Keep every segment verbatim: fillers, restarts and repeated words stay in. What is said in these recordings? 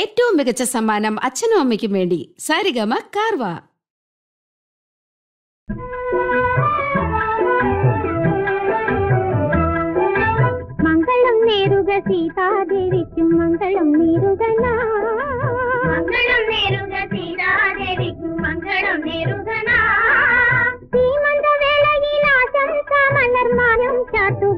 ഏറ്റവും മികച്ച സമ്മാനം അച്ഛനും അമ്മയ്ക്കും വേണ്ടി സാരിഗമ കാർവാ. മംഗളം നേരുക സീതാദേവിക്കും മംഗളം നേരുക മംഗളം നേരുക സീതാദേവിക്കും മംഗളം നേരുക ശ്രീമന്തവേളയിൽ ആശംസ മലർമാനം ചാട്ടുക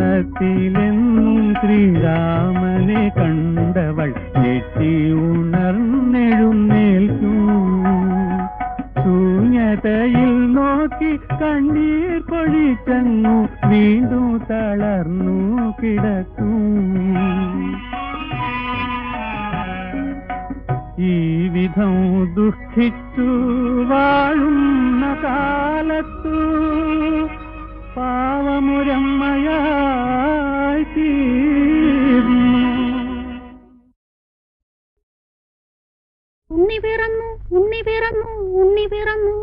സ്വപ്നത്തിലെന്നും ശ്രീരാമനെ കണ്ടവൾ ഞെട്ടി ഉണർന്നെഴുന്നേൽക്കൂ. ശൂന്യതയിൽ നോക്കി കണ്ണീർ പൊഴിച്ചങ്ങു വീണ്ടും തളർന്നു കിടക്കൂ. ഈ വിധം ദുഃഖിച്ചു വാഴുന്ന കാലത്തു പാവമുരമ്മയായി തീർന്നു. ഉണ്ണി പിറന്നു ഉണ്ണി പിറന്നു ഉണ്ണി പിറന്നു.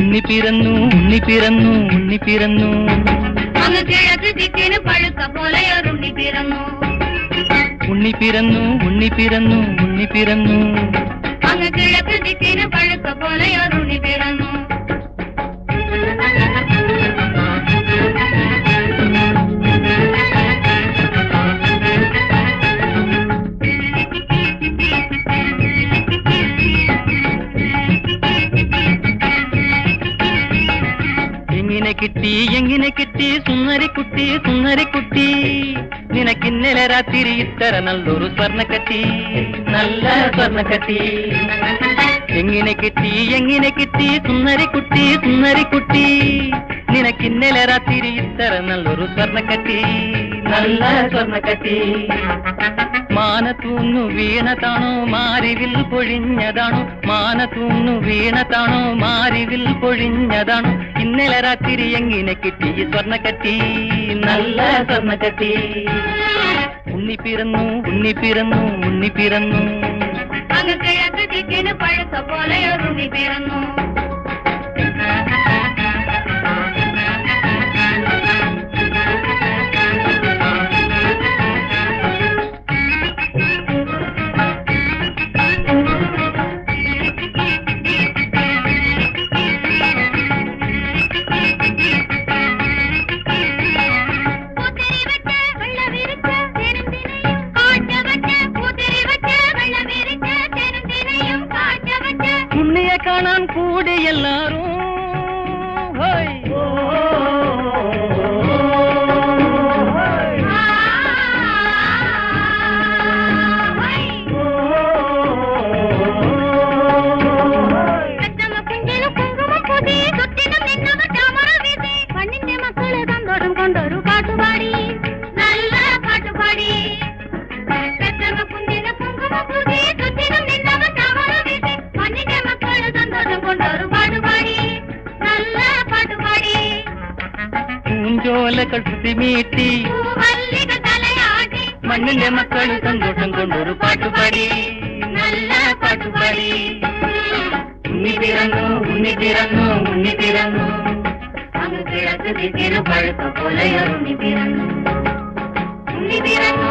ഉണ്ണി പിറന്നു ഉണ്ണി പിറന്നു ഉണ്ണി പിറന്നു. അങ്ങ് കിഴക്ക് ദിക്കിന് പഴുക്ക പോലെയൊരു ഉണ്ണി പിറന്നു. ഉണ്ണി പിറന്നു ഉണ്ണി പിറന്നു ഉണ്ണി പിറന്നു. അങ്ങ് കിഴക്ക് ദിക്കിന് പഴുക്ക പോലെയൊരു ഉണ്ണി പിറന്നു. കിട്ടി എങ്ങനെ കിട്ടി സുന്ദരിക്കുട്ടി സുന്ദരിക്കുട്ടി നിനക്കിന്നലെ രാത്രി ഇത്തര നല്ലൊരു സ്വർണ്ണക്കട്ടി നല്ല സ്വർണ്ണക്കട്ടി. എങ്ങനെ കിട്ടി എങ്ങനെ കിട്ടി സുന്ദരിക്കുട്ടി സുന്ദരിക്കുട്ടി നിനക്കിന്നലെ രാത്രി ഇത്തര നല്ലൊരു സ്വർണ്ണക്കട്ടി നല്ല സ്വർണ്ണക്കട്ടി. മാനത്തൂന്നു വീണതാണോ മാറിവിൽ പൊഴിഞ്ഞതാണോ മാനത്തൂന്നു വീണതാണോ മാറിവിൽ പൊഴിഞ്ഞതാണോ ഇന്നലെ രാത്രി എങ്ങനെ കിട്ടി സ്വർണ്ണക്കട്ടി നല്ല സ്വർണ്ണക്കട്ടി. ഉണ്ണി പിറന്നു ഉണ്ണി പിറന്നു ഉണ്ണി പിറന്നു. അങ്ങ് കിഴക്ക് ദിക്കിന് പഴുത്ത പോലെയൊരു ഉണ്ണി പിറന്നു. മണ്ണിന്റെ മക്കള് സന്തോഷം കൊണ്ടൊരു പാട്ടുപാടി നല്ല പാട്ടുപാടി. ഉണ്ണി പിറന്നു ഉണ്ണി പിറന്നു ഉണ്ണി പിറന്നു. അങ്ങ് കിഴക്ക് ദിക്കിന് പഴുത്ത പോലെയൊരു ഉണ്ണി പിറന്നു. ഉണ്ണി പിറന്നു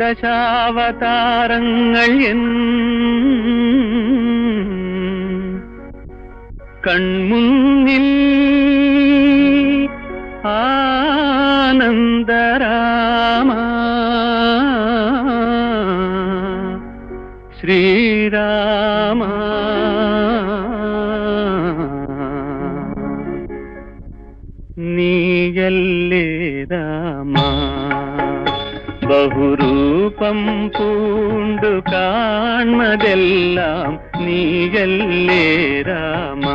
ദശാവതാരങ്ങൾ എൻ കൺമുന്നിൽ ആനന്ദരാമ ശ്രീരാമ നീയല്ലേ രാമ ബഹുരൂപം പൂണ്ടു കാൺമതെല്ലാം നീയല്ലേ രാമ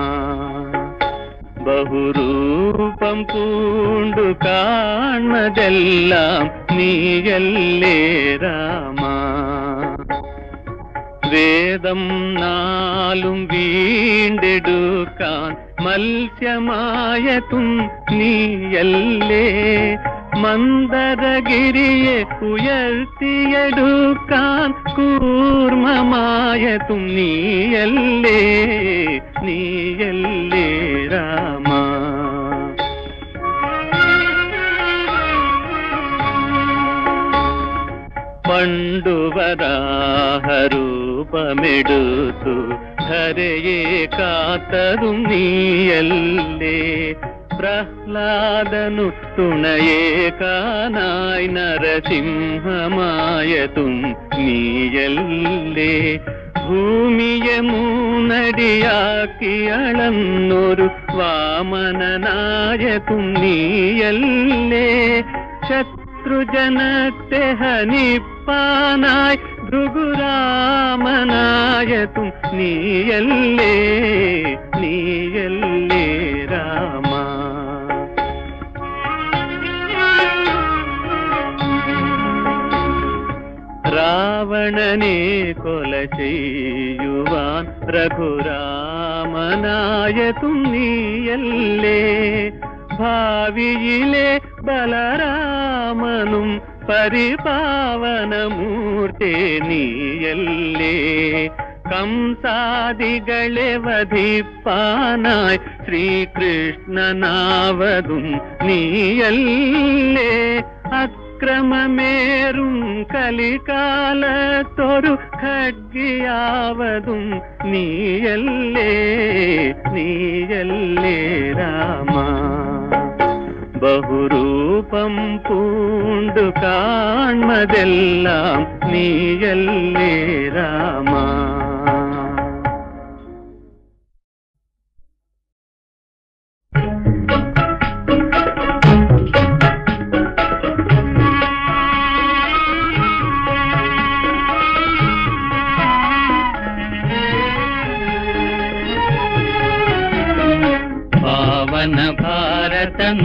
ബഹുരൂപം പൂണ്ടു കാൺമതെല്ലാം നീയല്ലേ രാമ. വേദം നാലും വീണ്ടെടുക്കാൻ മത്സ്യമായതും നീയല്ലേ മന്ദരഗിരിയെ ഉയർത്തിയെടുക്കാൻ കൂർമ്മമായതും നീയല്ലേ നീയല്ലേ രാമ. ವಿರಹರೂಪಮೆಡುತು ಧರೆಯೇ ಕಾತರು ನೀಯಲ್ಲೇ ಪ್ರಹ್ಲಾದನು ತುಣಯೇ ಕಾನಾಯ್ ನರಸಿಂಹಮಾಯತು ನೀಯಲ್ಲೇ ഭൂമിയെ മൂന്നടിയാക്കി അളന്നൊരു വാമനനായതും നീയല്ലേ ശത്രുജനത്തെ ഹനിപ്പാനായി ഭൃഗുരാമനായതും നീയല്ലേ നീയല്ലേ രാമ रावणने कोलचेयुवान रघुरामनायतुम नीयल्ले भावियिले बलरामनुम परिपावनमूर्ते नीयल्ले कंसादिगळे वधिप्पानाय श्रीकृष्णनावदुम नीयल्ले क्रममेरुं कलिकालतोरु खड्गियावदुं नीयल्ले नीयल्ले रामा बहुरूपं पूंडु काण्मदेल्लाम नीयल्ले रामा।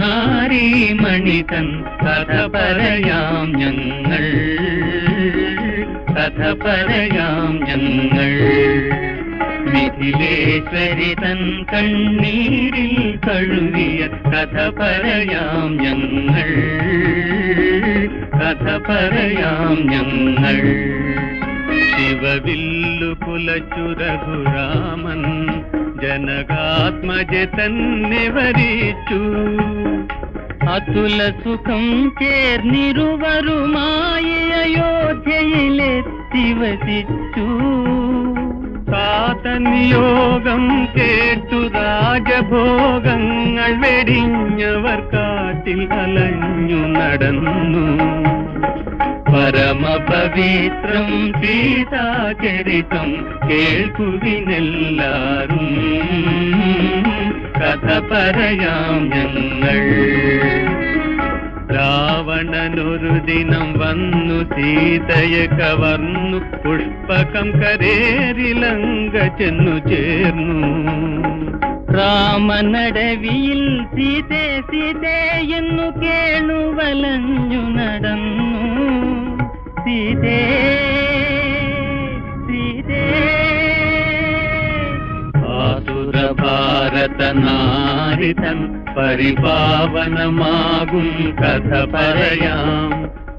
നാരീമണിതൻ കഥ പറയാം ഞങ്ങൾ കഥ പറയാം ഞങ്ങൾ മിഥിലേശ്വരി തൻ കണ്ണീരിൽ കഴുകിയ കഥ പറയാം ഞങ്ങൾ കഥ പറയാം ഞങ്ങൾ ശിവവില്ലു കുലച്ചു രഘുരാമൻ ജനകാത്മജ തന്നെ വരിച്ചു അതുല സുഖം ചേർന്നിരുവരുമായി അയോധ്യയിലെത്തി വസിച്ചു കാതൻ യോഗം കേട്ടു രാജഭോഗങ്ങൾ വെടിഞ്ഞവർ കാട്ടിൽ അലഞ്ഞു നടന്നു പരമപവിത്രം സീതാചരിതം കേൾക്കുവിനെല്ലാരും കഥ പറയാം ഞങ്ങൾ രാവണനൊരു ദിനം വന്നു സീതയെ കവർന്നു പുഷ്പകം കരേരിലങ്ക ചെന്നു ചേർന്നു രാമനടവിയിൽ സീതേ സീതേ എന്നു കേണു വലഞ്ഞു നടന്നു സീതേ സീതേ ആതുര ഭാരതനാരിതൻ പരിപാവനമാകും കഥ പറയാം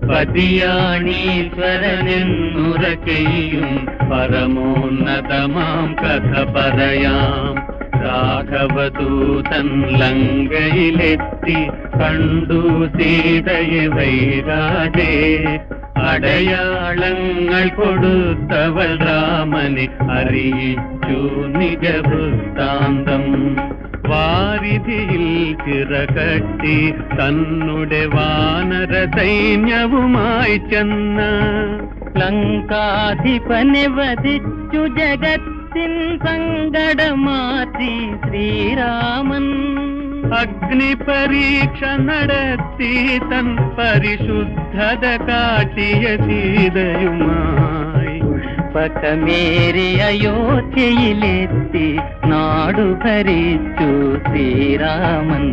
പതിയാണീശ്വരനെന്നുരകയും പരമോന്നതമാം കഥ പറയാം രാഘവദൂതൻ ലങ്കയിലെത്തി കണ്ടു സീതയെ വൈരാതെ അടയാളങ്ങൾ കൊടുത്തവൾ രാമനെ അറിയിച്ചു നിജവൃത്താന്തം വാരിധിയിൽ ചിറകട്ടി തന്നുടെ വാനര സൈന്യവുമായി ചെന്ന ലങ്കാധിപനെ വധിച്ചു ജഗത് സങ്കടമാറ്റി ശ്രീരാമൻ അഗ്നി പരീക്ഷ നടത്തി തൻ പരിശുദ്ധത കാട്ടിയ സീതയുമായി പുഷ്പകമേറി അയോധ്യയിലെത്തി നാടു ഭരിച്ചു ശ്രീരാമൻ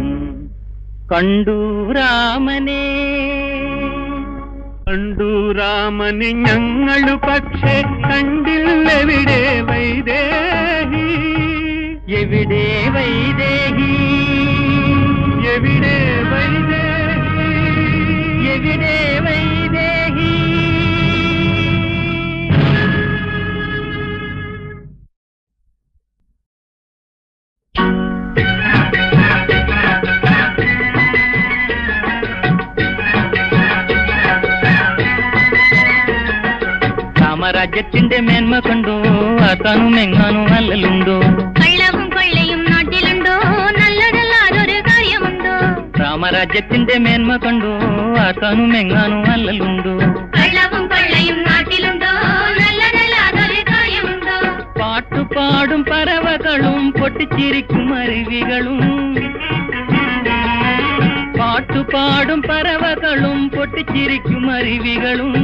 കണ്ടു രാമനെ കണ്ടു രാമനെ ഞങ്ങളു പക്ഷേ കണ്ടില്ലെവിടെ വൈദേഹി എവിടെ വൈദേഹി എവിടെ വൈദേഹി എവിടെ വൈദേഹി राज्य मेन्म कंडो आतानु मेंगानु अल्लुंडो राज्य मेन्म कंडो आतानु मेंगानु अल्लुंडो पाट्टु पाडुम परवगलुम पोट्टिचिरिक्कुम अरुविगलुम पाट्टु पाडुम परवगलुम पोट्टिचिरिक्कुम अरुविगलुम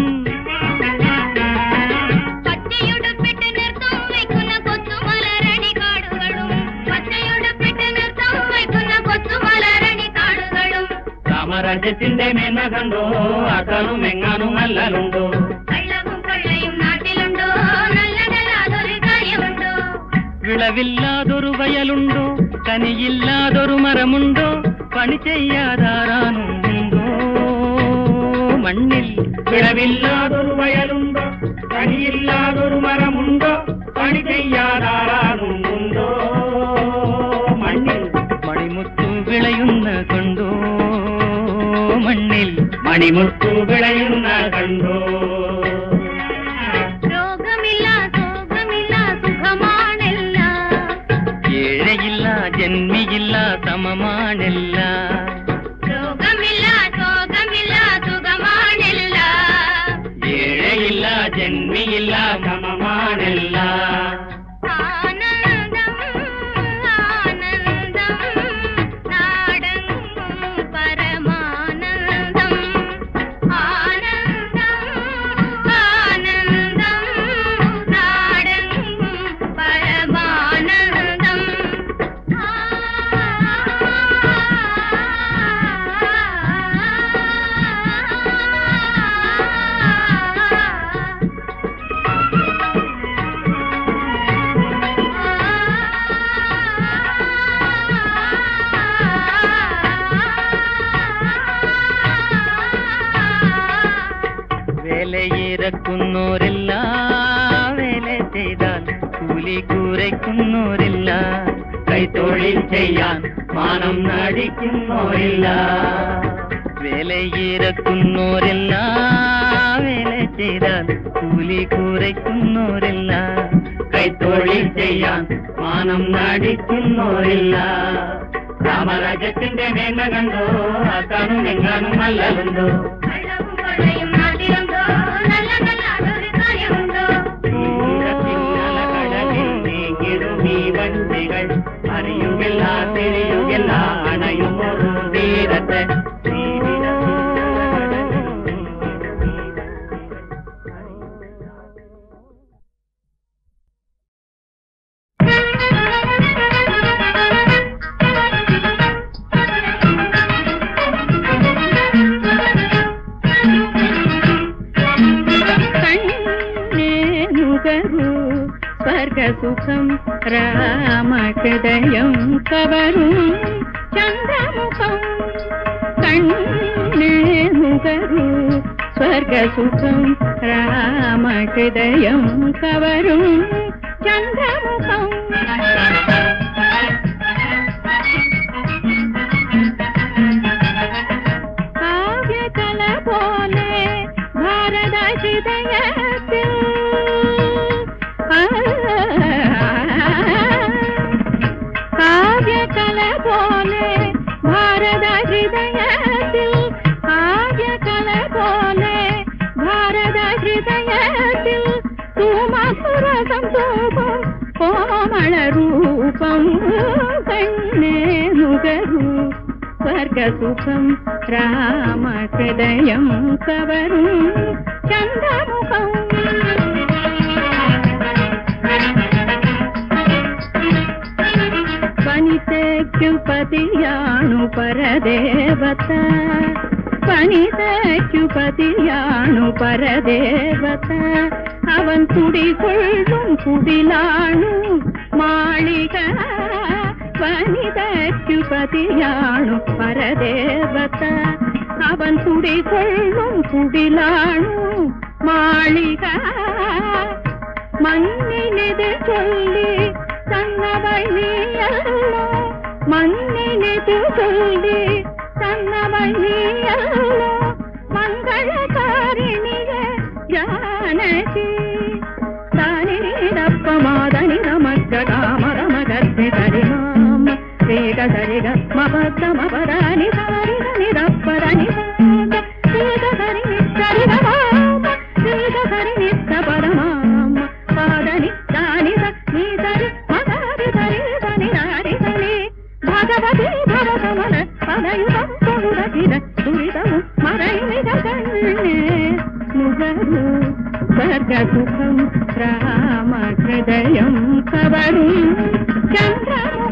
राज्य मेन्म कंडो आतानु मेंगानु अल्लुंडो विलविल्लादोरु बयलुंडो कनियिल्लादोरु मरमुंडो पनि चेय्यादारानुंडो मण्णिल विलविल्लादोरु बयलुंडो कनियिल्लादोरु मरमुंडो पनि चेय्यादारानुंडो मण्णिल मणिमुत्तु विलयुन्न कंडो मण्णिल मणिमुत्तु विलयुन्न कंडो जन्मील तम रोगमिल जन्मील तम मंगल कारिणिये जानकी పమాదని నమగ రామర మగతి దరి మామ వేగ దరిగ మపద మపదని దరి నిరపరని వేగ దరి నిరి మామ వేగ దరి నిత పరమామ పాదని దాని నీ దరి మగరి దరి దని నారి దలి భగవతి భవతమన పదయుతం కొరుదిన దురిదము మరయుని దగన్నే ముగరు స్వర్గసుఖం राम हृदय कबरू चंद्रमुखम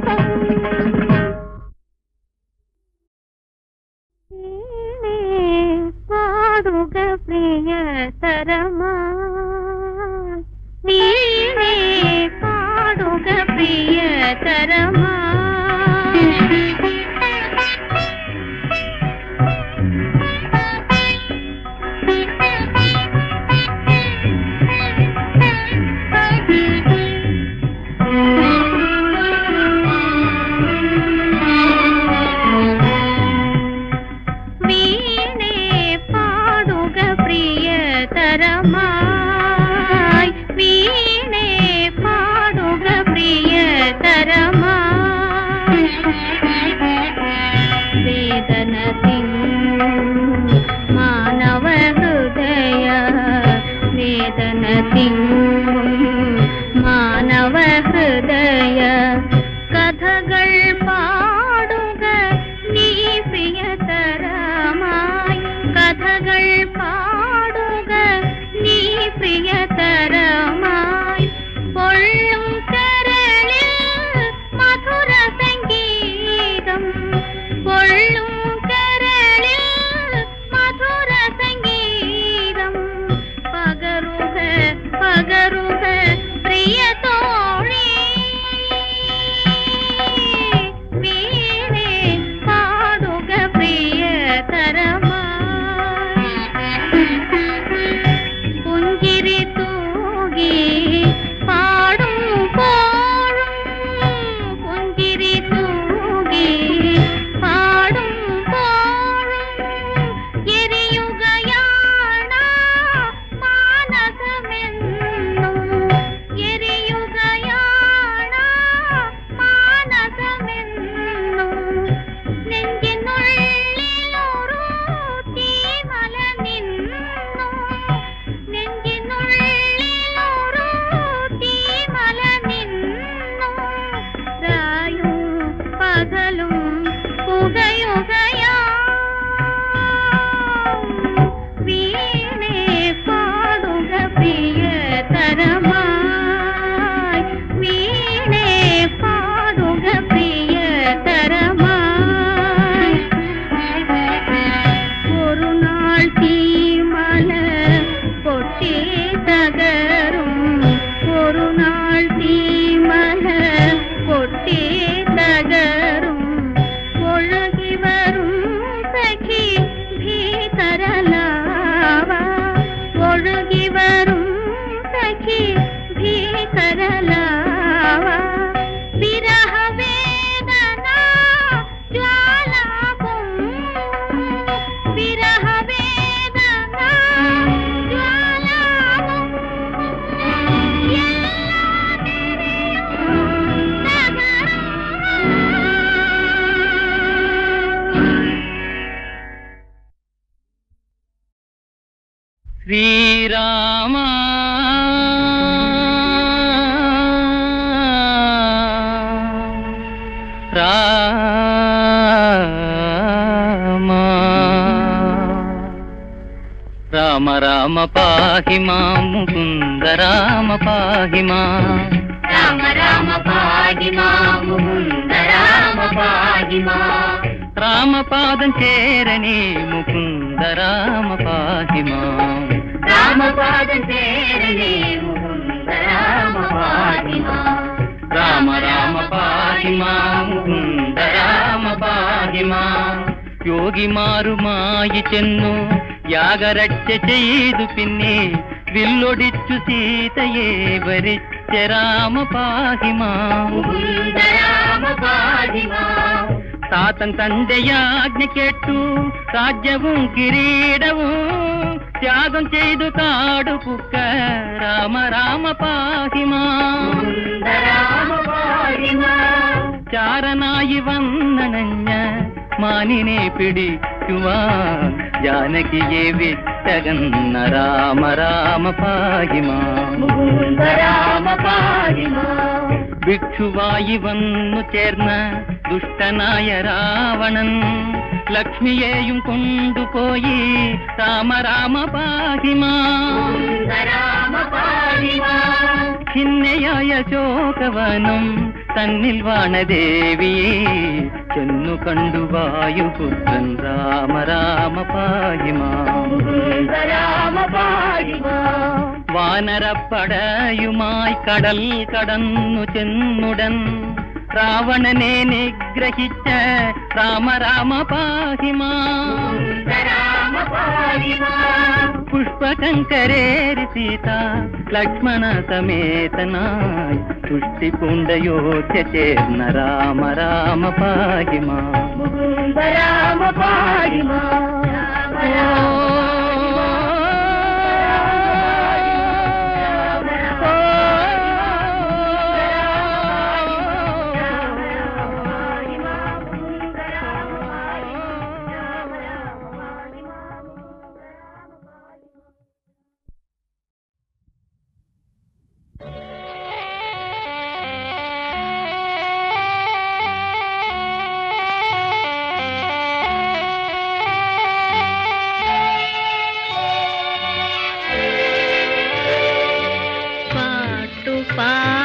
पाड़ुग प्रिय सरमा नीने पाड़ुग प्रिय सरमा त्यागं चेदु काडु पुक्क राम राम पाहिमा राम पाहिमा चारनायि वन्ननञ्ञ मानिने पिडिक्कुवा जानकिये विट्टगन्न राम राम पाहिमा राम पाहिमा भिक्षुवायि वन्नु चेर्न दुष्टनाय रावणन् लक्ष्मीयेयुं कोंडु पोयि राम राम पाहिमा राम पाहिमा चिन्नयाय शोकवनं तन्निल वानदेविये चन्नु कंडु वायुपुत्रन् राम राम पाहिमा राम पाहिमा वानरपडयुमाय कडल कडन्नु चेन्नुडन् रावणने निग्रहिच्च राम राम पाहिमा राम पाहिमा पुष्पकंकरेरि सीता लक्ष्मण समेतनाय तुष्टिपुण्डयोच्य चेर्न राम राम पाहिमा राम पाहिमा bye।